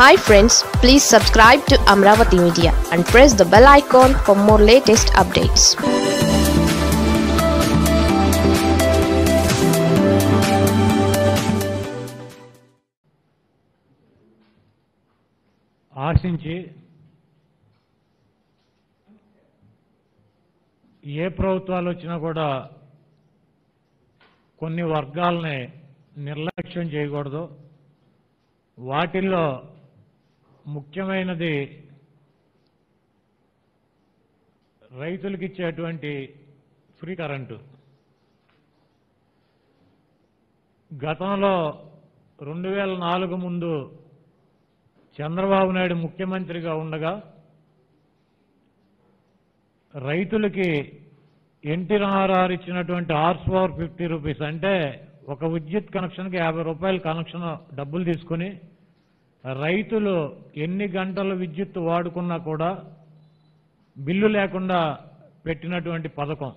Hi friends, please subscribe to Amravati Media and press the bell icon for more latest updates. ఆశించి ఏ ప్రభుత్వాలు వచ్చినా కూడా కొన్ని వర్గాల్ని నిర్లక్ష్యం చేయకూడదు. వాటిల్లో ముఖ్యమైనది రైతులకు ఇచ్చేటువంటి ఫ్రీ కరెంటు. గతంలో 2004 ముందు చంద్రబాబు నాయుడు ముఖ్యమంత్రిగా ఉండగా రైతులకి ఎన్టీఆర్ ఇచ్చినటువంటి ₹450 అంటే ఒక విద్యుత్ కనెక్షన్కి ₹50 కనెక్షన్ డబ్బులు తీసుకుని రైతులు ఎన్ని గంటలు విద్యుత్ వాడుకున్నా కూడా బిల్లు లేకుండా పెట్టినటువంటి పథకం.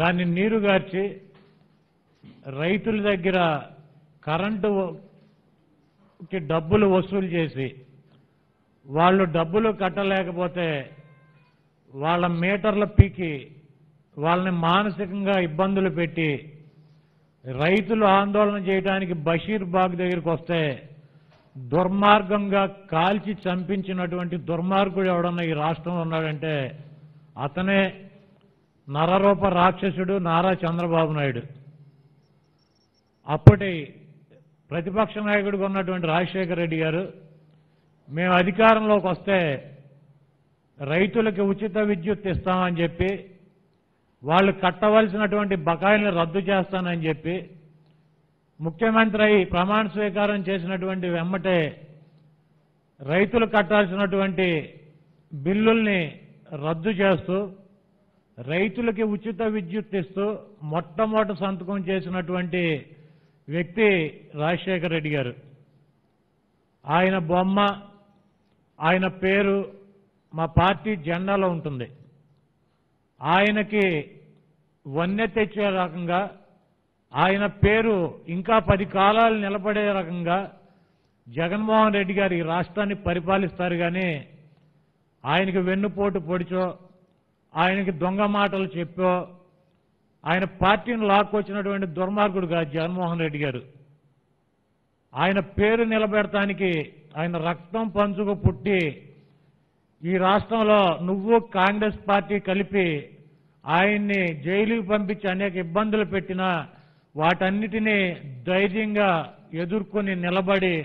దాన్ని నీరుగార్చి రైతుల దగ్గర కరెంటు డబ్బులు వసూలు చేసి వాళ్ళు డబ్బులు కట్టలేకపోతే వాళ్ళ మీటర్ల పీకి వాళ్ళని మానసికంగా ఇబ్బందులు పెట్టి రైతులు ఆందోళన చేయడానికి బషీర్బాగ్ దగ్గరికి వస్తే దుర్మార్గంగా కాల్చి చంపించినటువంటి దుర్మార్గుడు ఎవడన్నా ఈ రాష్ట్రంలో ఉన్నాడంటే అతనే నరరూప రాక్షసుడు నారా చంద్రబాబు నాయుడు. అప్పటి ప్రతిపక్ష నాయకుడిగా ఉన్నటువంటి రాజశేఖర రెడ్డి గారు మేము అధికారంలోకి వస్తే రైతులకు ఉచిత విద్యుత్ ఇస్తామని చెప్పి వాళ్ళు కట్టవలసినటువంటి బకాయిలను రద్దు చేస్తానని చెప్పి ముఖ్యమంత్రి అయి ప్రమాణ స్వీకారం చేసినటువంటి వెమ్మటే రైతులు కట్టాల్సినటువంటి బిల్లుల్ని రద్దు చేస్తూ రైతులకి ఉచిత విద్యుత్ ఇస్తూ మొట్టమొదటి సంతకం చేసినటువంటి వ్యక్తి రాజశేఖర రెడ్డి గారు. ఆయన బొమ్మ ఆయన పేరు మా పార్టీ జెండాలో ఉంటుంది. ఆయనకి వన్నె తెచ్చే రకంగా ఆయన పేరు ఇంకా 10 కాలాలు నిలబడే రకంగా జగన్మోహన్ రెడ్డి గారు ఈ రాష్ట్రాన్ని పరిపాలిస్తారు. కానీ ఆయనకి వెన్నుపోటు పొడిచో ఆయనకి దొంగ మాటలు చెప్పో ఆయన పార్టీని లాక్కొచ్చినటువంటి దుర్మార్గుడు కాదు జగన్మోహన్ రెడ్డి గారు. ఆయన పేరు నిలబెడటానికి ఆయన రక్తం పంచుకు పుట్టి ఈ రాష్ట్రంలో నువ్వు కాంగ్రెస్ పార్టీ కలిపి ఆయన్ని జైలుకి పంపించి అనేక ఇబ్బందులు పెట్టినా వాటన్నిటినీ ధైర్యంగా ఎదుర్కొని నిలబడి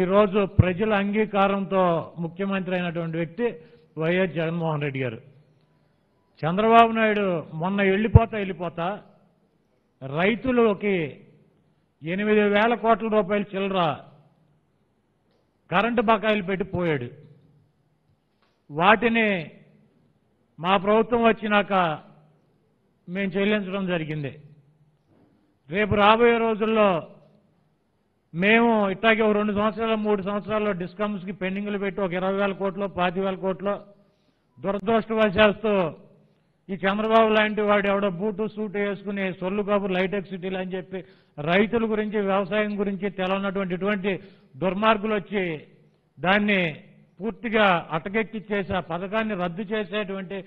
ఈరోజు ప్రజల అంగీకారంతో ముఖ్యమంత్రి అయినటువంటి వ్యక్తి వైఎస్ జగన్మోహన్ రెడ్డి గారు. చంద్రబాబు నాయుడు మొన్న వెళ్ళిపోతా రైతులకి 8,000 కోట్ల రూపాయలు చిల్లర కరెంటు బకాయిలు పెట్టిపోయాడు. వాటిని మా ప్రభుత్వం వచ్చినాక మేము చెల్లించడం జరిగింది. రేపు రాబోయే రోజుల్లో మేము ఇట్లాగే 2 సంవత్సరాలు 3 సంవత్సరాల్లో డిస్కమ్స్కి పెండింగ్లు పెట్టి ఒక 20,000 కోట్లు 40,000 కోట్లు దురదృష్టవశాస్తూ ఈ చంద్రబాబు లాంటి వాడు ఎవడో బూటు సూటు వేసుకుని సొల్లు కబుర్లు హైటెక్ సిటీలు అని చెప్పి రైతుల గురించి వ్యవసాయం గురించి తెలవనటువంటి ఇటువంటి దుర్మార్గులు వచ్చి దాన్ని పూర్తిగా అటకెక్కిచ్చేసి ఆ పథకాన్ని రద్దు చేసేటువంటి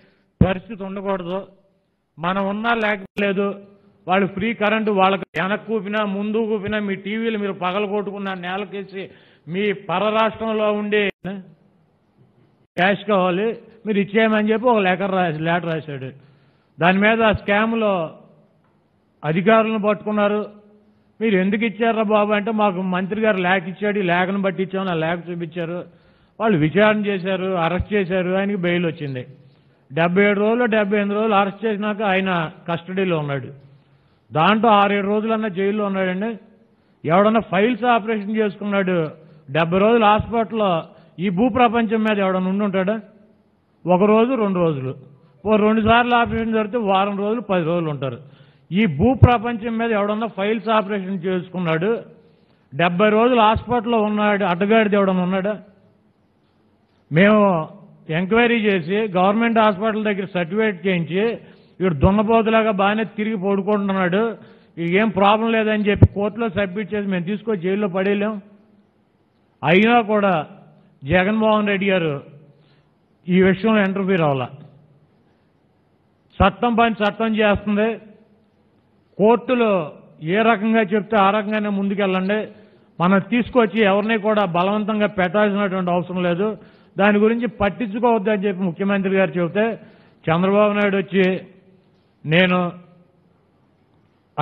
పరిస్థితి ఉండకూడదు. మనం ఉన్నా లేకపోలేదు వాళ్ళు ఫ్రీ కరెంటు వాళ్ళకి వెనక్కి కూపినా ముందు కూపినా మీ టీవీలు మీరు పగలగొట్టుకున్న నేలకేసి మీ పరరాష్ట్రంలో ఉండే క్యాష్ కావాలి మీరు ఇచ్చేయమని చెప్పి ఒక లెటర్ రాశాడు. దాని మీద ఆ స్కామ్లో అధికారులను పట్టుకున్నారు. మీరు ఎందుకు ఇచ్చారా బాబు అంటే మాకు మంత్రి గారు లేఖ ఇచ్చాడు, ఈ లేఖను బట్టి ఇచ్చామని ఆ లేఖ చూపించారు. వాళ్ళు విచారణ చేశారు, అరెస్ట్ చేశారు, ఆయనకి బెయిల్ వచ్చింది. 77 రోజులు 78 రోజులు అరెస్ట్ చేసినాక ఆయన కస్టడీలో ఉన్నాడు. దాంట్లో 6-7 రోజులన్నా జైల్లో ఉన్నాడండి. ఎవడన్నా ఫైల్స్ ఆపరేషన్ చేసుకున్నాడు. 70 రోజులు హాస్పిటల్లో. ఈ భూప్రపంచం మీద ఎవడన్నా ఉండుంటాడా? 1 రోజు 2 రోజులు, 2 సార్లు ఆపరేషన్ జరిగితే వారం రోజులు 10 రోజులు ఉంటారు. ఈ భూప్రపంచం మీద ఎవడన్నా ఫైల్స్ ఆపరేషన్ చేసుకున్నాడు. 70 రోజులు హాస్పిటల్లో ఉన్నాడు. అడ్డగాడిది ఎవడన్నా ఉన్నాడా? మేము ఎంక్వైరీ చేసి గవర్నమెంట్ హాస్పిటల్ దగ్గర సర్టిఫికేట్ చేయించి వీడు దున్నపోతులాగా బాగానే తిరిగి పడుకుంటున్నాడు, ఏం ప్రాబ్లం లేదని చెప్పి కోర్టులో సబ్మిట్ చేసి మేము తీసుకొని జైల్లో పడేయలేం. అయినా కూడా జగన్మోహన్ రెడ్డి గారు ఈ విషయంలో ఇంటర్ఫీర్ అవ్వాల. చట్టం పని చట్టం చేస్తుంది, కోర్టులు ఏ రకంగా చెప్తే ఆ రకంగానే ముందుకెళ్ళండి. మనం తీసుకొచ్చి ఎవరిని కూడా బలవంతంగా పెట్టాల్సినటువంటి అవసరం లేదు, దాని గురించి పట్టించుకోవద్దని చెప్పి ముఖ్యమంత్రి గారు చెబితే చంద్రబాబు నాయుడు వచ్చి నేను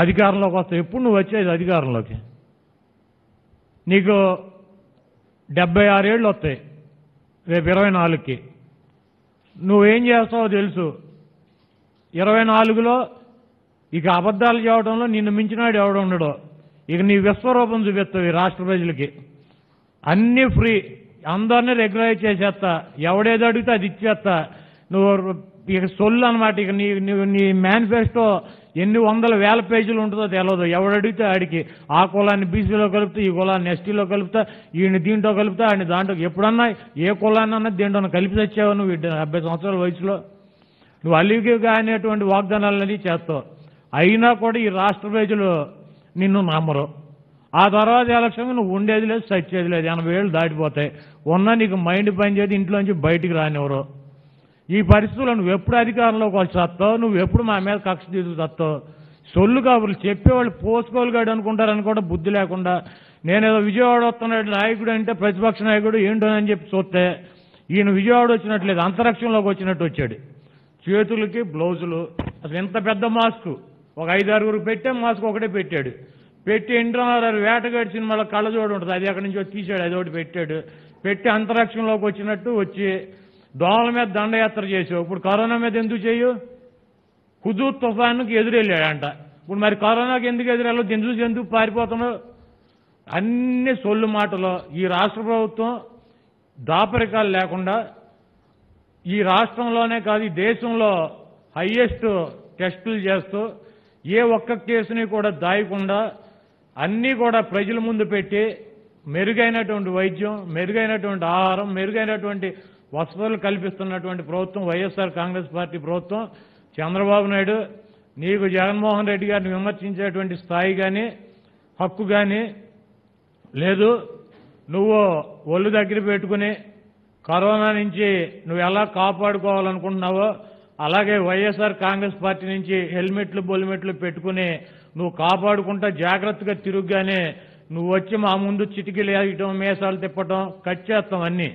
అధికారంలోకి వస్తా, ఎప్పుడు నువ్వు వచ్చేది అధికారంలోకి? నీకు 76 ఏళ్ళు వస్తాయి, రేపు 24కి నువ్వేం చేస్తావో తెలుసు. 24లో ఇక అబద్ధాలు చెప్పడంలో నిన్ను మించినాడు ఎవడ ఉండడో, ఇక నీ విశ్వరూపం చూపిస్తావు ఈ రాష్ట్ర ప్రజలకి. అన్నీ ఫ్రీ, అందరినీ రెగ్యులైజ్ చేసేస్తా, ఎవడేదో అడిగితే అది ఇచ్చేస్తా, నువ్వు ఇక సొల్లు అనమాట. ఇక నీ నీ మేనిఫెస్టో ఎన్ని వందల వేల పేజీలు ఉంటుందో తెలియదు, ఎవడడిగితే ఆడికి ఆ కులాన్ని బీసీలో కలుపుతా, ఈ కులాన్ని ఎస్టీలో కలుపుతా, ఈయన దీంట్లో కలుపుతా, ఆయన దాంట్లో, ఎప్పుడన్నా ఏ కులాన్ని అన్నా దీంట్లో కలిపి తెచ్చావు నువ్వు 70 సంవత్సరాల వయసులో? నువ్వు అలివిగా అనేటువంటి వాగ్దానాలని చేస్తావు, అయినా కూడా ఈ రాష్ట్ర ప్రజలు నిన్ను నమ్మరు. ఆ తర్వాత ఎలక్షన్ నువ్వు ఉండేది లేదు, సచ్చేది లేదు, 80 ఏళ్ళు దాటిపోతాయి, ఉన్నా నీకు మైండ్ పనిచేది ఇంట్లోంచి బయటికి రానివ్వరు. ఈ పరిస్థితుల్లో నువ్వు ఎప్పుడు అధికారంలోకి వచ్చి వస్తావు, నువ్వు ఎప్పుడు మా మీద కక్ష తీసు వస్తావు? సొల్లు కబుర్లు చెప్పేవాళ్ళు పోసుకోలుగాడు అనుకుంటారని కూడా బుద్ధి లేకుండా, నేనేదో విజయవాడ వస్తున్నట్టు నాయకుడు అంటే ప్రతిపక్ష నాయకుడు ఏంటో అని చెప్పి చూస్తే ఈయన విజయవాడ వచ్చినట్లేదు, అంతరిక్షంలోకి వచ్చినట్టు వచ్చాడు. చేతులకి బ్లౌజులు, అసలు ఇంత పెద్ద మాస్క్ ఒక 5-6 పెట్టే మాస్క్ ఒకటే పెట్టాడు, పెట్టి ఇంటర్నారు వేటగాడి సినిమాలో కళ్ళజోడు ఉంటుంది అది అక్కడి నుంచి తీసాడు, అది ఒకటి పెట్టాడు, పెట్టి అంతరిక్షంలోకి వచ్చినట్టు వచ్చి దోమల మీద దండయాత్ర చేసావు. ఇప్పుడు కరోనా మీద ఎందుకు చేయు? హుదూద్ తుఫాన్కి ఎదురెళ్ళాడంట, ఇప్పుడు మరి కరోనాకి ఎందుకు ఎదురెళ్ళవు? దీని చూసి ఎందుకు పారిపోతున్నావు? అన్ని సొల్లు మాటలు. ఈ రాష్ట్ర ప్రభుత్వం దాపరికాలు లేకుండా, ఈ రాష్ట్రంలోనే కాదు ఈ దేశంలో హైయెస్ట్ టెస్టులు చేస్తూ, ఏ ఒక్క కేసుని కూడా దాయకుండా అన్నీ కూడా ప్రజల ముందు పెట్టి, మెరుగైనటువంటి వైద్యం, మెరుగైనటువంటి ఆహారం, మెరుగైనటువంటి వసతులు కల్పిస్తున్నటువంటి ప్రభుత్వం వైఎస్ఆర్ కాంగ్రెస్ పార్టీ ప్రభుత్వం. చంద్రబాబు నాయుడు నీకు జగన్మోహన్ రెడ్డి గారిని విమర్శించేటువంటి స్థాయి కానీ హక్కు కానీ లేదు. నువ్వు ఒళ్ళు దగ్గర పెట్టుకుని కరోనా నుంచి నువ్వు ఎలా కాపాడుకోవాలనుకుంటున్నావో అలాగే వైఎస్ఆర్ కాంగ్రెస్ పార్టీ నుంచి హెల్మెట్లు బొల్మెట్లు పెట్టుకుని నువ్వు కాపాడుకుంటా జాగ్రత్తగా తిరుగుగానే నువ్వు వచ్చి మా ముందు చిటికీలు వేయటం, మేసాలు తిప్పటం, కట్ చేస్తాం అన్నీ.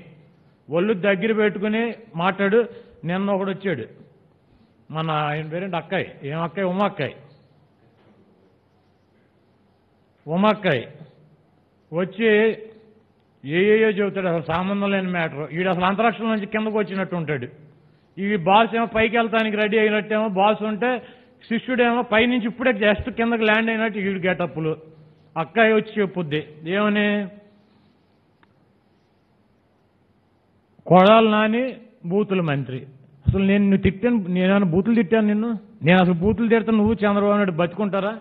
ఒళ్ళు దగ్గర పెట్టుకుని మాట్లాడు. నిన్న ఒకడు వచ్చాడు, మన ఆయన పేరేంటి అక్కయ్య, ఏం అక్కయ్య, ఉమాక్కయ్య వచ్చి ఏయో చెబుతాడు, అసలు సంబంధం లేని మ్యాటర్. వీడు అసలు అంతరిక్షం నుంచి కిందకు వచ్చినట్టు ఉంటాడు, ఈ బాస్ ఏమో పైకి వెళ్తానికి రెడీ అయినట్టేమో బాస్ ఉంటే, శిష్యుడేమో పైనుంచి ఇప్పుడే జస్ట్ కిందకు ల్యాండ్ అయినట్టు వీడు గెటప్పులు. అక్కయ్య వచ్చి చెప్పుద్ది ఏమని, కొడాలి నాని బూతుల మంత్రి. అసలు నేను తిట్టాను, నేనేమైనా బూతులు తిట్టాను నిన్ను? నేను అసలు బూతులు తిడతా, నువ్వు చంద్రబాబు నాయుడు బతుకుంటారా?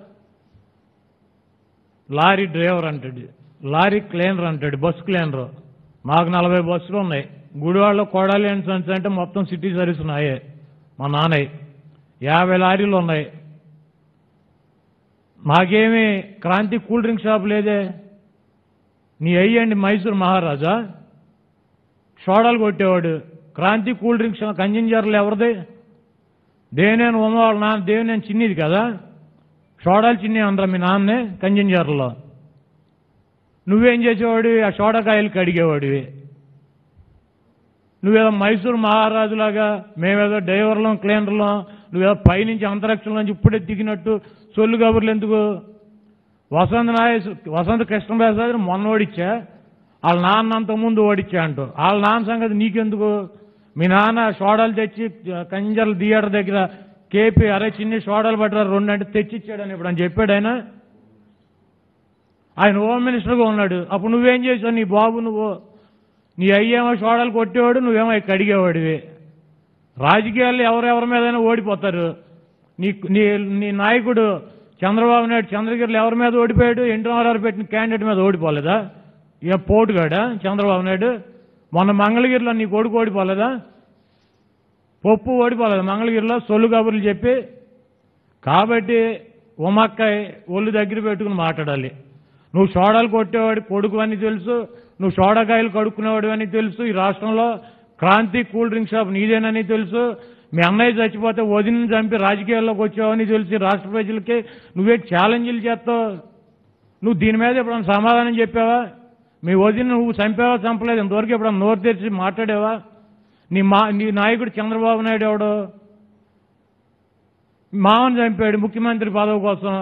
లారీ డ్రైవర్ అంటాడు, లారీ క్లీనర్ అంటాడు, బస్సు క్లీనరు. నాకు 40 బస్సులు ఉన్నాయి, గుడివాడలో కొడాలి అండ్ సన్స్ అంటే మొత్తం సిటీ సర్వీస్ నాయే, మా నాన్నయ్య. 50 లారీలు ఉన్నాయి. మాకేమి క్రాంతి కూల్ డ్రింక్ షాప్ లేదే? నీ అయ్యండి మైసూర్ మహారాజా సోడాలు కొట్టేవాడు. క్రాంతి కూల్ డ్రింక్స్ కంజంజర్లు ఎవరిది? దేవినేని ఉమ్మవాళ్ళ నాన్న, దేవినేని చిన్నిది కదా. సోడాలు చిన్ని అనరా మీ నాన్నే కంజంజర్లో? నువ్వేం చేసేవాడివి? ఆ సోడాకాయలు కడిగేవాడివి. నువ్వేదో మైసూర్ మహారాజులాగా మేమేదో డ్రైవర్లం క్లీనర్లం, నువ్వేదో పైనుంచి అంతరిక్షం నుంచి ఇప్పుడే దిగినట్టు సొల్లు కబుర్లు ఎందుకు? వసంత కృష్ణప్రసాద్ మొన్నోడిచ్చా, వాళ్ళ నాన్న అంతకుముందు ఓడిచ్చా అంటారు, వాళ్ళ నాన్న సంగతి నీకెందుకు? మీ నాన్న సోడాలు తెచ్చి కంజర్ల థియేటర్ దగ్గర కేపీ, అరే చిన్ని సోడాలు పట్టారు 2 అంటే తెచ్చిచ్చాడని ఇప్పుడు అని చెప్పాడు ఆయన. ఆయన హోమ్ మినిస్టర్గా ఉన్నాడు, అప్పుడు నువ్వేం చేసావు? నీ బాబు నువ్వు, నీ అయ్యేమో సోడాలు కొట్టేవాడు, నువ్వేమో కడిగేవాడివి. రాజకీయాల్లో ఎవరెవరి మీదైనా ఓడిపోతారు. నీ నాయకుడు చంద్రబాబు నాయుడు చంద్రగిరిలో ఎవరి మీద ఓడిపోయాడు? ఎన్టీఆర్ పెట్టిన క్యాండిడేట్ మీద ఓడిపోలేదా? ఇక పోటుగాడా చంద్రబాబు నాయుడు? మొన్న మంగళగిరిలో నీ కొడుకు ఓడిపోలేదా? పప్పు ఓడిపోలేదా మంగళగిరిలో సొల్లు కబుర్లు చెప్పి? కాబట్టి ఉమ్మక్కయ్య ఒళ్ళు దగ్గర పెట్టుకుని మాట్లాడాలి. నువ్వు సోడాలు కొట్టేవాడి కొడుకు అని తెలుసు, నువ్వు సోడాకాయలు కడుక్కునేవాడివని తెలుసు, ఈ రాష్ట్రంలో క్రాంతి కూల్ డ్రింక్ షాప్ నీదేనని తెలుసు, మీ అన్నయ్య చచ్చిపోతే వదినని చంపి రాజకీయాల్లోకి వచ్చావని తెలిసి రాష్ట్ర ప్రజలకి నువ్వే ఛాలెంజ్లు చేస్తావు. నువ్వు దీని మీద ఎప్పుడన్నా సమాధానం చెప్పావా? మీ వదిన నువ్వు చంపావా చంపలేదు ఇంతవరకు ఎప్పుడన్నా నోరు తెరిచి మాట్లాడేవా? నీ నాయకుడు చంద్రబాబు నాయుడు ఎవడో మామను చంపాడు ముఖ్యమంత్రి పదవి కోసం,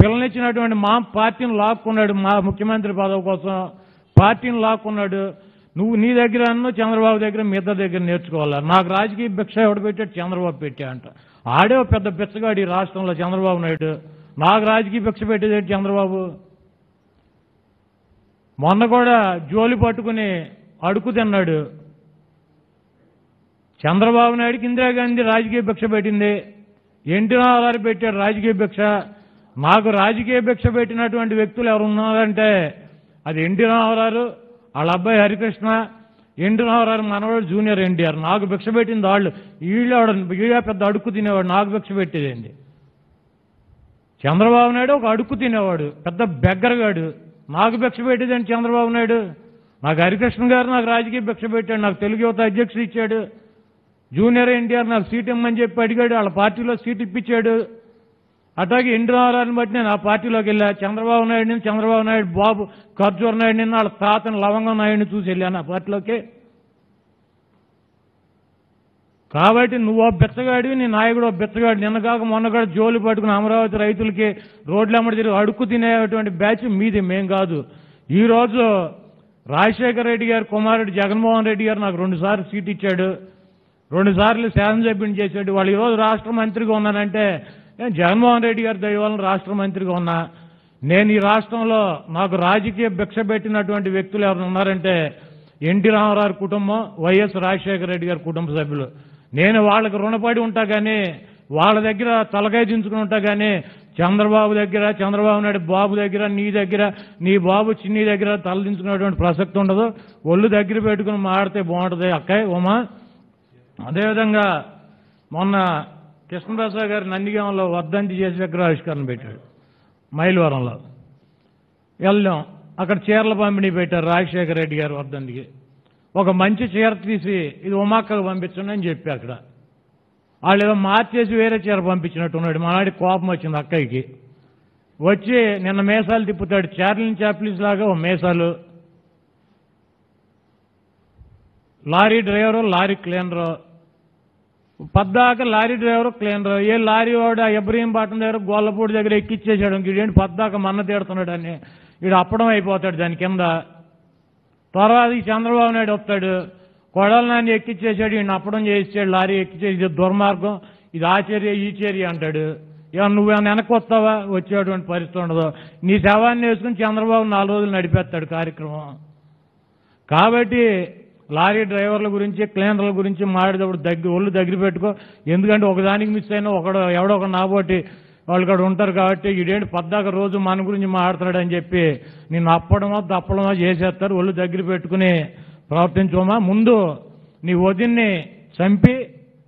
పిల్లనిచ్చినటువంటి మా పార్టీని లాక్కున్నాడు మా ముఖ్యమంత్రి పదవి కోసం, పార్టీని లాక్కున్నాడు. నువ్వు నీ దగ్గర అన్న చంద్రబాబు దగ్గర మీ ఇద్దరు దగ్గర నేర్చుకోవాలా? నాకు రాజకీయ భిక్ష ఎవడు పెట్టాడు? చంద్రబాబు పెట్టా అంట. ఆడే పెద్ద బిచ్చగాడు ఈ రాష్ట్రంలో చంద్రబాబు నాయుడు. నాకు రాజకీయ భిక్ష పెట్టేదేంటి చంద్రబాబు? మొన్న కూడా జోలి పట్టుకుని అడుకు తిన్నాడు. చంద్రబాబు నాయుడుకి ఇందిరాగాంధీ రాజకీయ భిక్ష పెట్టింది, ఎన్టీ రామారావు పెట్టాడు రాజకీయ భిక్ష. నాకు రాజకీయ భిక్ష పెట్టినటువంటి వ్యక్తులు ఎవరు ఉన్నారంటే అది ఎన్టీ రామారావు, వాళ్ళ అబ్బాయి హరికృష్ణ, ఎన్టీ రామారావు మనవాడు జూనియర్ ఎన్టీఆర్. నాకు భిక్ష పెట్టింది వాళ్ళు. వీళ్ళ పెద్ద అడుక్కు తినేవాడు, నాకు భిక్ష పెట్టేదండి. చంద్రబాబు నాయుడు ఒక అడుక్కు తినేవాడు, పెద్ద బెగ్గరగాడు, నాకు భిక్ష పెట్టేదండి చంద్రబాబు నాయుడు. నాకు హరికృష్ణ గారు నాకు రాజకీయ భిక్ష పెట్టాడు, నాకు తెలుగు యువత అధ్యక్షుడు ఇచ్చాడు. జూనియర్ ఎన్టీఆర్ నాకు సీట్ ఇమ్మని చెప్పి అడిగాడు, వాళ్ళ పార్టీలో సీట్ ఇప్పించాడు. అట్లాగే ఎన్టీ రామారావుని బట్టి నేను ఆ పార్టీలోకి వెళ్ళా, చంద్రబాబు నాయుడిని, చంద్రబాబు నాయుడు బాబు ఖర్జూర్ నాయుడిని, వాళ్ళ తాతను లవంగం నాయుడిని చూసి వెళ్ళాను ఆ పార్టీలోకి. కాబట్టి నువ్వు బెచ్చగాడివి, నీ నాయకుడు బెచ్చగాడు. నిన్న కాక మొన్న కూడా జోలు పట్టుకుని అమరావతి రైతులకి రోడ్లు అమ్మడి తిరిగి అడుక్కు తినేటువంటి బ్యాచ్ మీది, మేం కాదు. ఈరోజు రాజశేఖర రెడ్డి గారు కుమారుడు జగన్మోహన్ రెడ్డి గారు నాకు 2 సార్లు సీట్ ఇచ్చాడు, 2 సార్లు శాసనసభ్యుని చేశాడు. వాళ్ళు ఈరోజు రాష్ట్ర మంత్రిగా ఉన్నానంటే నేను జగన్మోహన్ రెడ్డి గారి దయవల్ల రాష్ట్ర మంత్రిగా ఉన్నా. నేను ఈ రాష్ట్రంలో నాకు రాజకీయ భిక్ష పెట్టినటువంటి వ్యక్తులు ఎవరు ఉన్నారంటే ఎన్టీ రామారావు కుటుంబం, వైఎస్ రాజశేఖర రెడ్డి గారి కుటుంబ సభ్యులు. నేను వాళ్ళకి రుణపడి ఉంటా కానీ, వాళ్ళ దగ్గర తలకాయ దించుకుని ఉంటా కానీ, చంద్రబాబు దగ్గర, చంద్రబాబు నాయుడు బాబు దగ్గర, నీ దగ్గర, నీ బాబు చిన్ని దగ్గర తల దించుకునేటువంటి ప్రసక్తి ఉండదు. ఒళ్ళు దగ్గర పెట్టుకుని మాడితే బాగుంటుంది అక్కయ్య ఉమా. అదేవిధంగా మొన్న కృష్ణప్రసాద్ గారు నందిగామంలో వర్ధంతి చేసి విగ్రహావిష్కరణ పెట్టాడు, మైలవరంలో వెళ్ళాం. అక్కడ చీరల పంపిణీ పెట్టారు రాజశేఖర రెడ్డి గారు వర్ధంతికి. ఒక మంచి చీర తీసి ఇది ఉమాక్కకు పంపించండి అని చెప్పి అక్కడ వాళ్ళు ఏదో మార్చేసి వేరే చీర పంపించినట్టున్నాడు. మనాడికి కోపం వచ్చింది అక్కయ్యకి. వచ్చి నిన్న మేసాలు తిప్పుతాడు, చార్లిన్ చాప్లిన్ లాగా ఓ మేసాలు, లారీ డ్రైవరు లారీ క్లీనరు. పద్దాక లారీ డ్రైవరు క్లీనరు, ఏ లారీ వాడు ఇబ్రహీంపట్నం దగ్గర గోళ్ళపూడి దగ్గర ఎక్కిచ్చేసాడు. ఇంకేంటి పద్దాక మన్న తీడుతున్నాడు అని వీడు అప్పడం అయిపోతాడు. దాని కింద తర్వాత ఈ చంద్రబాబు నాయుడు వస్తాడు, కొడాల నాన్ని ఎక్కిచ్చేసాడు, ఈయన అప్పడం చేసాడు లారీ ఎక్కిచ్చేసి, ఇది దుర్మార్గం, ఇది ఆచర్య ఈ చర్య అంటాడు. ఇక నువ్వేమన్నా వెనక్కి వస్తావా? వచ్చేటువంటి పరిస్థితి ఉండదు. నీ శవాన్ని వేసుకుని చంద్రబాబు 4 రోజులు నడిపేస్తాడు కార్యక్రమం. కాబట్టి లారీ డ్రైవర్ల గురించి, క్లీనర్ల గురించి మాట్లాడేటప్పుడు ఒళ్ళు దగ్గర పెట్టుకో. ఎందుకంటే ఒకదానికి మిస్ అయినా ఎవడొక నాబోటి వాళ్ళు కూడా ఉంటారు. కాబట్టి ఇదేంటి పద్దాక రోజు మన గురించి మాట్లాడతాడు అని చెప్పి నిన్ను అప్పడమో తప్పడమో చేసేస్తారు. ఒళ్ళు దగ్గర పెట్టుకుని ప్రవర్తించమా. ముందు నీ వదిన్ని చంపి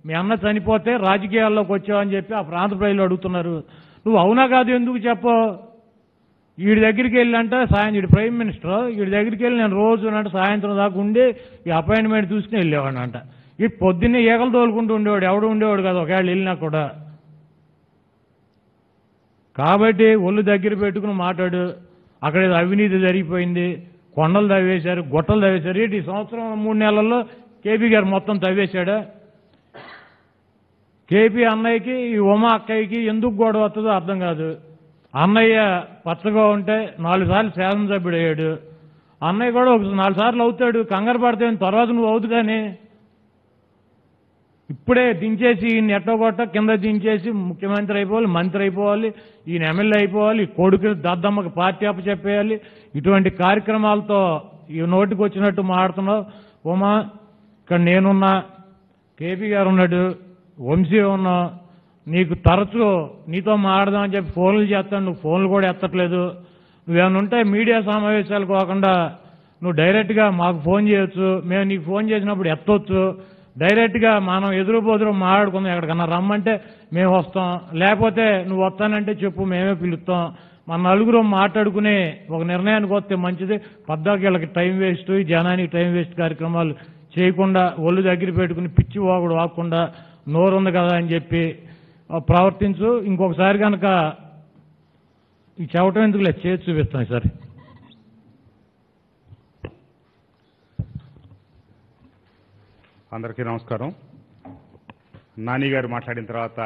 మీ అన్న చనిపోతే రాజకీయాల్లోకి వచ్చావని చెప్పి ఆ ప్రాంత ప్రజలు అడుగుతున్నారు. నువ్వు అవునా కాదు ఎందుకు చెప్పవు? వీడి దగ్గరికి వెళ్ళంటే సాయంత్రం, వీడి ప్రైమ్ మినిస్టర్, వీడి దగ్గరికి వెళ్ళి నేను రోజు అంటే సాయంత్రం దాకా ఉండి ఈ అపాయింట్మెంట్ చూసుకుని వెళ్ళేవాడు అంట. ఈ పొద్దున్నే ఏకలు తోలుకుంటూ ఉండేవాడు, ఎవడు ఉండేవాడు కదా ఒకవేళ వెళ్ళినా కూడా. కాబట్టి ఒళ్ళు దగ్గర పెట్టుకుని మాట్లాడు. అక్కడ ఏదో అవినీతి జరిగిపోయింది, కొండలు తవ్వేశారు, గొట్టలు తవ్వేశారు. ఈ సంవత్సరం 3 నెలల్లో కేపీ గారు మొత్తం తవ్వేశాడు. కేపీ అన్నయ్యకి ఈ ఉమా అక్కయ్యకి ఎందుకు గొడవ వస్తుందో అర్థం కాదు. అన్నయ్య పచ్చగా ఉంటే 4 సార్లు శాసనసభ్యుడు అయ్యాడు, అన్నయ్య కూడా 4 సార్లు అవుతాడు, కంగారు పడితే తర్వాత నువ్వు అవుతు. కానీ ఇప్పుడే దించేసి ఈయన ఎట్టగొట్ట కింద దించేసి ముఖ్యమంత్రి అయిపోవాలి, మంత్రి అయిపోవాలి, ఈయన ఎమ్మెల్యే అయిపోవాలి, కొడుకు దద్దమ్మకి పార్టీ అప్పచెప్పేయాలి. ఇటువంటి కార్యక్రమాలతో ఈ నోటికి వచ్చినట్టు మాడుతున్నావు ఉమా. ఇక్కడ నేనున్నా, కేపీ గారు ఉన్నాడు, వంశీ ఉన్నా, నీకు తరచూ నీతో మాట్లాడదామని చెప్పి ఫోన్లు చేస్తాను, నువ్వు ఫోన్లు కూడా ఎత్తట్లేదు. నువ్వేమైనా ఉంటే మీడియా సమావేశాలు కాకుండా నువ్వు డైరెక్ట్గా మాకు ఫోన్ చేయొచ్చు, మేము నీకు ఫోన్ చేసినప్పుడు ఎత్తవచ్చు, డైరెక్ట్గా మనం ఎదురు బోదురు మాట్లాడుకుందాం. ఎక్కడికన్నా రమ్మంటే మేము వస్తాం, లేకపోతే నువ్వు వస్తానంటే చెప్పు మేమే పిలుస్తాం, मन नल्गर माटाड़कने निर्णयाనికి వస్తే మంచిది పద్దాకి టైం వేస్ట్ జనానికి టైం వేస్ట్ కార్యక్రమాలు చేయకుండా ఒళ్ళు దగ్గర పెట్టుకొని పిచ్చి వాగుడు వాకుండా నోరు ఉంది కదా అని చెప్పి ప్రవర్తించు ఇంకొకసారి గనుక ఈ చవటం ఎందుకులే చేసి చూపిస్తాను సార్ అందరికీ నమస్కారం నాని గారు మాట్లాడిన తర్వాత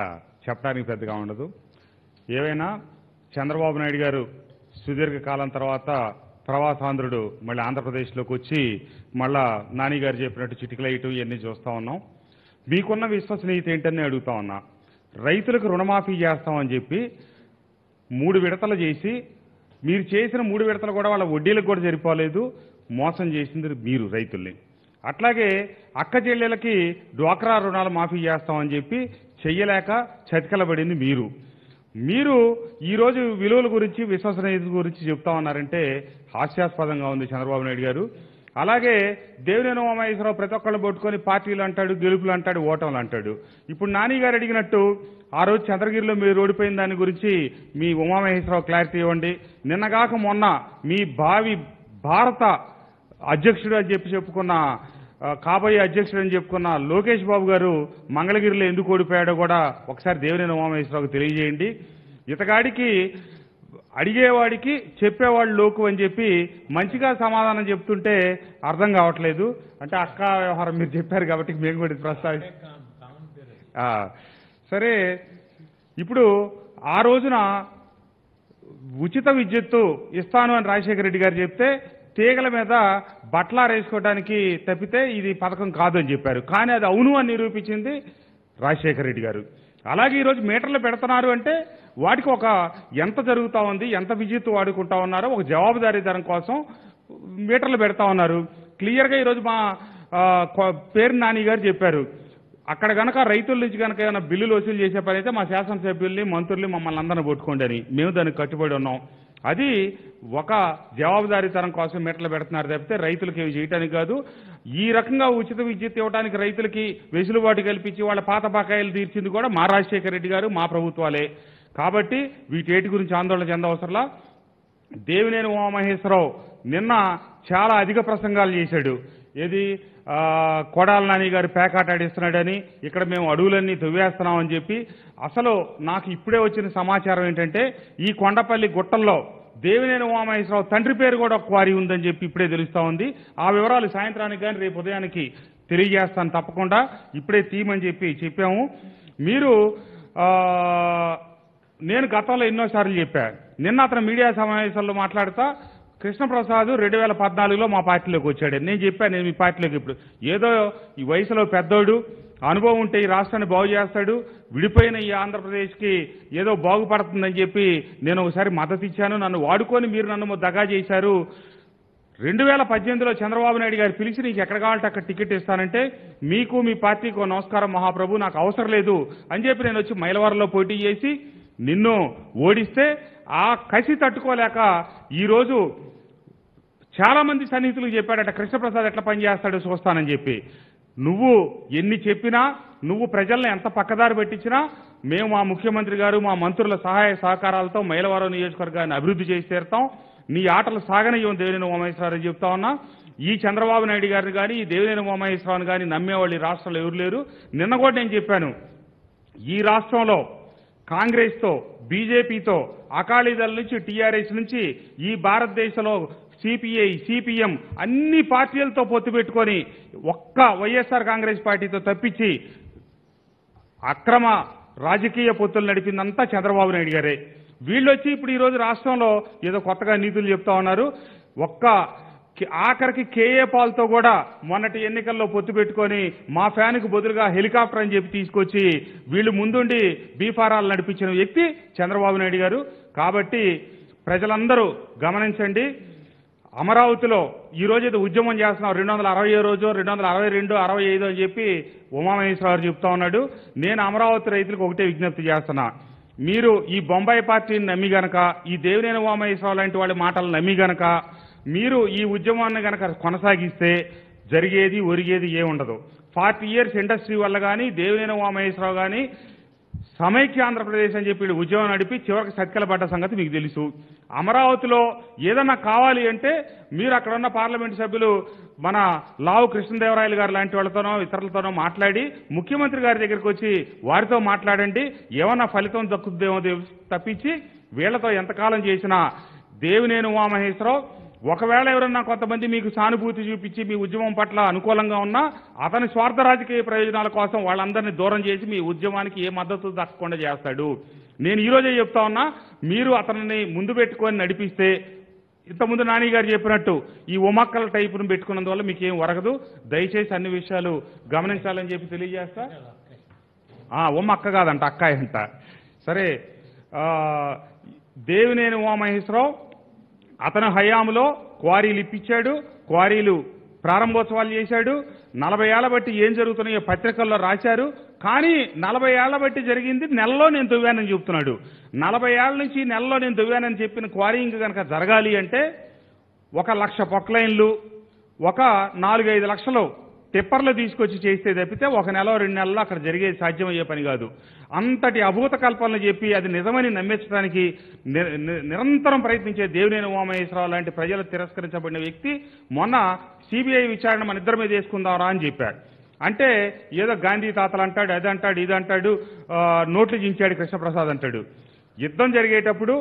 చెప్పడానికి పెద్దగా ఉండదు ఏమైనా చంద్రబాబు నాయుడు గారు సుదీర్ఘ కాలం తర్వాత ప్రవాసాంధ్రుడు మళ్ళీ ఆంధ్రప్రదేశ్లోకి వచ్చి మళ్ళా నాని గారు చెప్పినట్టు చిటికలైటు ఇవన్నీ చూస్తూ ఉన్నాం మీకున్న విశ్వసనీయత ఏంటని అడుగుతా ఉన్నా రైతులకు రుణమాఫీ చేస్తామని చెప్పి 3 విడతలు చేసి మీరు చేసిన 3 విడతలు కూడా వాళ్ళ వడ్డీలకు కూడా జరిపోలేదు మోసం చేసింది మీరు రైతుల్ని అట్లాగే అక్క చెల్లెలకి డ్వాక్రా రుణాలు మాఫీ చేస్తామని చెప్పి చెయ్యలేక చతికలబడింది మీరు మీరు ఈ రోజు విలువల గురించి విశ్వసనీయత గురించి చెప్తా ఉన్నారంటే హాస్యాస్పదంగా ఉంది చంద్రబాబు నాయుడు గారు అలాగే దేవినేని ఉమామహేశ్వరరావు ప్రతి ఒక్కళ్ళు పట్టుకొని పార్టీలు అంటాడు గెలుపులు అంటాడు ఓటములు అంటాడు ఇప్పుడు నాని గారు అడిగినట్టు ఆ రోజు చంద్రగిరిలో మీరు ఓడిపోయిన దాని గురించి మీ ఉమామహేశ్వరరావు క్లారిటీ ఇవ్వండి నిన్నగాక మొన్న మీ భావి భారత అధ్యక్షుడు అని చెప్పి చెప్పుకున్న కాబోయే అధ్యక్షుడు అని చెప్పుకున్న లోకేష్ బాబు గారు మంగళగిరిలో ఎందుకు ఓడిపోయాడో కూడా ఒకసారి దేవినేని ఉమామహేశ్వరరావుకు తెలియజేయండి ఇతగాడికి అడిగేవాడికి చెప్పేవాడు లోకు అని చెప్పి మంచిగా సమాధానం చెప్తుంటే అర్థం కావట్లేదు అంటే అక్క వ్యవహారం మీరు చెప్పారు కాబట్టి మేము కూడా ప్రస్తావించి సరే ఇప్పుడు ఆ రోజున ఉచిత విద్యుత్తు ఇస్తాను అని రాజశేఖర రెడ్డి గారు చెప్తే తీగల మీద బట్లారేసుకోవడానికి తప్పితే ఇది పథకం కాదు అని చెప్పారు కానీ అది అవును అని నిరూపించింది రాజశేఖర రెడ్డి గారు అలాగే ఈరోజు మీటర్లు పెడుతున్నారు అంటే వాటికి ఒక ఎంత జరుగుతూ ఉంది ఎంత విద్యుత్ వాడుకుంటా ఉన్నారో ఒక జవాబుదారీతనం కోసం మీటర్లు పెడతా ఉన్నారు క్లియర్గా ఈరోజు మా పేరు నాని గారు చెప్పారు అక్కడ కనుక రైతుల నుంచి కనుక ఏమైనా బిల్లులు వసూలు చేసే పని అయితే మా శాసనసభ్యుల్ని మంత్రుల్ని మమ్మల్ని అందరినీ పట్టుకోండి అని మేము దానికి కట్టుబడి ఉన్నాం అది ఒక జవాబుదారీతనం కోసం మీటర్లు పెడుతున్నారు తప్పితే రైతులకు ఏమి చేయడానికి కాదు ఈ రకంగా ఉచిత విద్యుత్ ఇవ్వడానికి రైతులకి వెసులుబాటు కల్పించి వాళ్ళ పాత బకాయిలు తీర్చింది కూడా మా రాజశేఖర రెడ్డి గారు మా ప్రభుత్వాలే కాబట్టి వీటేటి గురించి ఆందోళన చెందవసరంలా దేవినేని ఉమామహేశ్వరరావు నిన్న చాలా అధిక ప్రసంగాలు చేశాడు ఏది కొడాల నాని గారు పేకాట ఆడిస్తున్నాడని ఇక్కడ మేము అడవులన్నీ దువ్వేస్తున్నామని చెప్పి అసలు నాకు ఇప్పుడే వచ్చిన సమాచారం ఏంటంటే ఈ కొండపల్లి గుట్టల్లో దేవినేని ఉమామహేశ్వరరావు తండ్రి పేరు కూడా ఒక క్వారీ ఉందని చెప్పి ఇప్పుడే తెలుస్తూ ఉంది ఆ వివరాలు సాయంత్రానికి కానీ రేపు ఉదయానికి తెలియజేస్తాను తప్పకుండా ఇప్పుడే తీయమని చెప్పి చెప్పాము మీరు నేను గతంలో ఎన్నోసార్లు చెప్పాను నిన్న అతను మీడియా సమావేశాల్లో మాట్లాడుతా కృష్ణప్రసాద్ 2014లో మా పార్టీలోకి వచ్చాడు నేను చెప్పాను నేను మీ పార్టీలోకి ఇప్పుడు ఏదో ఈ వయసులో పెద్దోడు అనుభవం ఉంటే ఈ రాష్ట్రాన్ని బాగు చేస్తాడు విడిపోయిన ఈ ఆంధ్రప్రదేశ్కి ఏదో బాగుపడుతుందని చెప్పి నేను ఒకసారి మద్దతు ఇచ్చాను నన్ను వాడుకొని మీరు నన్ను దగా చేశారు 2018లో చంద్రబాబు నాయుడు గారు పిలిచి నీకు ఎక్కడ కావాలంటే అక్కడ టికెట్ ఇస్తానంటే మీకు మీ పార్టీకి నమస్కారం మహాప్రభు నాకు అవసరం లేదు అని చెప్పి నేను వచ్చి మైలవరంలో పోటీ చేసి నిన్ను ఓడిస్తే ఆ కసి తట్టుకోలేక ఈరోజు చాలామంది సన్నిహితులకు చెప్పాడట కృష్ణప్రసాద్ ఎట్లా పనిచేస్తాడో చూస్తానని చెప్పి నువ్వు ఎన్ని చెప్పినా నువ్వు ప్రజల్ని ఎంత పక్కదారి పెట్టించినా మేము మా ముఖ్యమంత్రి గారు మా మంత్రుల సహాయ సహకారాలతో మైలవరం నియోజకవర్గాన్ని అభివృద్ధి చేసి తీరుతాం నీ ఆటలు సాగనయ్యం దేవినేని ఉమామహేశ్వరరావు చెప్తా ఉన్నా ఈ చంద్రబాబు నాయుడు గారిని కానీ ఈ దేవినేని ఉమామహేశ్వరరావుని కానీ నమ్మేవాళ్ళు ఈ రాష్ట్రంలో ఎవరు లేరు నిన్న కూడా నేను చెప్పాను ఈ రాష్ట్రంలో కాంగ్రెస్తో బీజేపీతో అకాలీదళ నుంచి టీఆర్ఎస్ నుంచి ఈ భారతదేశంలో సిపిఐ సిపిఎం అన్ని పార్టీలతో పొత్తు పెట్టుకొని ఒక్క వైఎస్ఆర్ కాంగ్రెస్ పార్టీతో తప్పించి అక్రమ రాజకీయ పొత్తులు నడిపిందంతా చంద్రబాబు నాయుడు గారే వీళ్ళు వచ్చి ఇప్పుడు ఈరోజు రాష్ట్రంలో ఏదో కొత్తగా నీతులు చెప్తా ఉన్నారు ఒక్క ఆఖరికి కేఏ పాల్తో కూడా మొన్నటి ఎన్నికల్లో పొత్తు పెట్టుకొని మా ఫ్యాన్కు బదులుగా హెలికాప్టర్ అని చెప్పి తీసుకొచ్చి వీళ్ళు ముందుండి బీఫారాలు నడిపించిన వ్యక్తి చంద్రబాబు నాయుడు గారు కాబట్టి ప్రజలందరూ గమనించండి అమరావతిలో ఈ రోజు ఏదో ఉద్యమం చేస్తున్నాం 260వ రోజు 262 65 అని చెప్పి ఉమామహేశ్వరరావు చెప్తా ఉన్నాడు నేను అమరావతి రైతులకు ఒకటే విజ్ఞప్తి చేస్తున్నా మీరు ఈ బొంబాయి పార్టీని నమ్మి గనక ఈ దేవినేని ఉమామహేశ్వరరావు లాంటి వాళ్ళ మాటలు నమ్మి గనక మీరు ఈ ఉద్యమాన్ని కనుక కొనసాగిస్తే జరిగేది ఒరిగేది ఏముండదు 40 years ఇండస్ట్రీ వల్ల కానీ దేవినేని ఉమామహేశ్వరరావు కానీ సమైక్య ఆంధ్రప్రదేశ్ అని చెప్పి ఉద్యమం నడిపి చివరికి సత్కలపడ్డ సంగతి మీకు తెలుసు. అమరావతిలో ఏదైనా కావాలి అంటే మీరు అక్కడ ఉన్న పార్లమెంట్ సభ్యులు మన లావు కృష్ణదేవరాయలు గారు లాంటి వాళ్ళతోనో ఇతరులతోనో మాట్లాడి ముఖ్యమంత్రి గారి దగ్గరికి వచ్చి వారితో మాట్లాడండి, ఏమన్నా ఫలితం దక్కుతుందేమో తప్పించి వీళ్లతో ఎంతకాలం చేసినా దేవినేని ఉమామహేశ్వరరావు ఒకవేళ ఎవరన్నా కొంతమంది మీకు సానుభూతి చూపించి మీ ఉద్యమం పట్ల అనుకూలంగా ఉన్నా అతని స్వార్థ రాజకీయ ప్రయోజనాల కోసం వాళ్ళందరినీ దూరం చేసి మీ ఉద్యమానికి ఏ మద్దతు దక్కకుండా చేస్తాడు. నేను ఈరోజే చెప్తా ఉన్నా, మీరు అతనిని ముందు పెట్టుకొని నడిపిస్తే ఇంతకుముందు నాని గారు చెప్పినట్టు ఈ ఉమక్కల టైపును పెట్టుకున్నందువల్ల మీకు ఏం వరగదు. దయచేసి అన్ని విషయాలు గమనించాలని చెప్పి తెలియజేస్తా. ఉమ్మక్క కాదంట, అక్కాయి అంట. సరే, దేవినేని ఉమామహేశ్వరరావు అతను హయాంలో క్వారీలు ఇప్పించాడు, క్వారీలు ప్రారంభోత్సవాలు చేశాడు. 40 ఏళ్ల బట్టి ఏం జరుగుతున్నాయో పత్రికల్లో రాశారు. కానీ 40 ఏళ్ల బట్టి జరిగింది నెలలో నేను దువ్వానని చెప్తున్నాడు. 40 ఏళ్ల నుంచి నెలలో నేను దువ్వానని చెప్పిన క్వారీయింగ్ కనుక జరగాలి అంటే 1 లక్ష పొక్లైన్లు, 4-5 లక్షలు టిప్పర్లు తీసుకొచ్చి చేస్తే తప్పితే 1 నెల 2 నెలల్లో అక్కడ జరిగే సాధ్యమయ్యే పని కాదు. అంతటి అభూత కల్పనలు చెప్పి అది నిజమని నమ్మించడానికి నిరంతరం ప్రయత్నించే దేవినేని ఉమామహేశ్వరరావు లాంటి ప్రజలు తిరస్కరించబడిన వ్యక్తి మొన్న సిబిఐ విచారణ మన ఇద్దరి మీద వేసుకుందారా అని చెప్పాడు. అంటే ఏదో గాంధీ తాతలు అంటాడు, అది అంటాడు, ఇది అంటాడు, నోట్లు చించాడు కృష్ణప్రసాద్ అంటాడు. యుద్ధం జరిగేటప్పుడు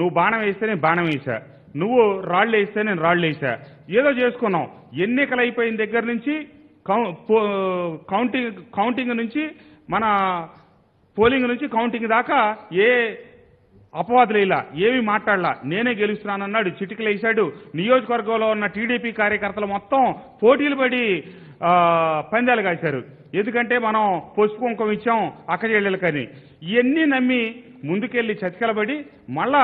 నువ్వు బాణం వేస్తే నేను బాణం వేశా, నువ్వు రాళ్ళు వేస్తే నేను రాళ్ళు వేశా, ఏదో చేసుకున్నాం. ఎన్నికలు అయిపోయిన దగ్గర నుంచి కౌంటింగ్ నుంచి మన పోలింగ్ నుంచి కౌంటింగ్ దాకా ఏ అపవాదులు ఇలా ఏమి మాట్లాడలా, నేనే గెలుస్తున్నానన్నాడు, చిటికలు వేశాడు. నియోజకవర్గంలో ఉన్న టీడీపీ కార్యకర్తలు మొత్తం పోటీలు పడి పందాలు కాశారు. ఎందుకంటే మనం పసుపు కుంకుమ ఇచ్చాం అక్కజెళ్ళకని. ఇవన్నీ నమ్మి ముందుకెళ్ళి చతికలబడి మళ్ళా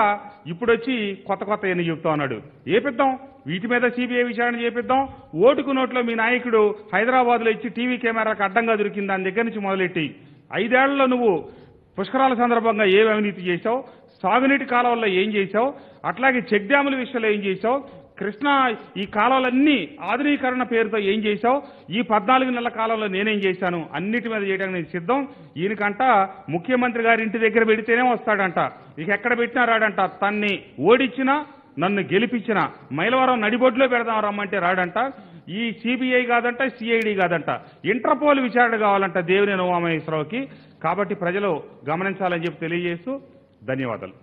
ఇప్పుడొచ్చి కొత్త ఎన్ని చెబుతా ఉన్నాడు. ఏపిద్దాం, వీటి మీద సిబిఐ విచారణ చేపిద్దాం. ఓటుకు నోట్లో మీ నాయకుడు హైదరాబాద్లో ఇచ్చి టీవీ కెమెరాకు అడ్డంగా దొరికింది, దాని దగ్గర నుంచి మొదలెట్టి 5 ఏళ్లలో నువ్వు పుష్కరాల సందర్భంగా ఏమి అవినీతి చేశావు, సాగునీటి కాలువల్లో ఏం చేశావు, అట్లాగే చెక్ డ్యాముల విషయంలో ఏం చేశావు, కృష్ణ ఈ కాలువలన్నీ ఆధునీకరణ పేరుతో ఏం చేశావు, ఈ 14 నెలల కాలంలో నేనేం చేశాను, అన్నిటి మీద చేయడానికి నేను సిద్ధం. ఈయనకంట ముఖ్యమంత్రి గారి ఇంటి దగ్గర పెడితేనే వస్తాడంట, ఇక ఎక్కడ పెట్టినా రాడంట. తన్ని ఓడించినా నన్ను గెలిపించిన మైలవరం నడిబొడ్లో పెడదాం రమ్మంటే రాడంట. ఈ సిబిఐ కాదంట, సిఐడి కాదంట, ఇంటర్పోల్ విచారణ కావాలంట దేవినేని ఉమామహేశ్వరరావుకి. కాబట్టి ప్రజలు గమనించాలని చెప్పి తెలియజేస్తూ ధన్యవాదాలు.